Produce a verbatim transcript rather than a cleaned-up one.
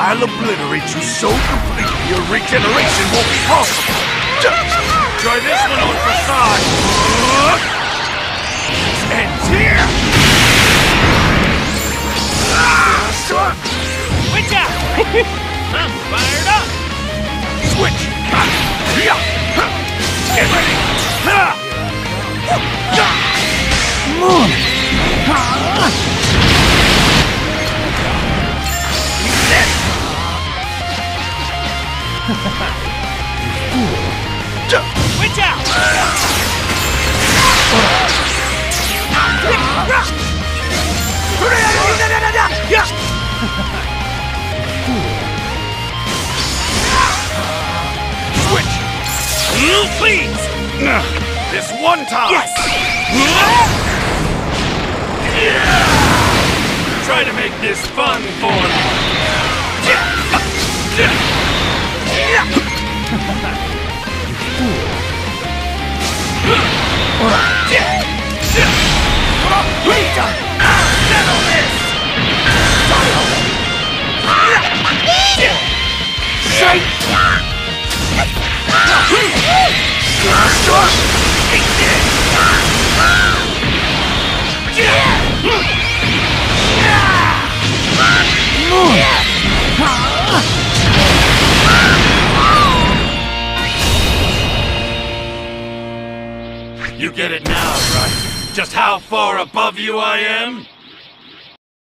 I'll obliterate you so completely your regeneration won't be possible. Try this one on for size. And here. Switch out. I'm fired up. Switch. Get ready. Moon. You fool. Switch out! You fool. Switch! You please! This one time! Yes! Yeah. Try to make this fun for me! You fool. Settle this! Shake! You get it now, right? Just how far above you I am?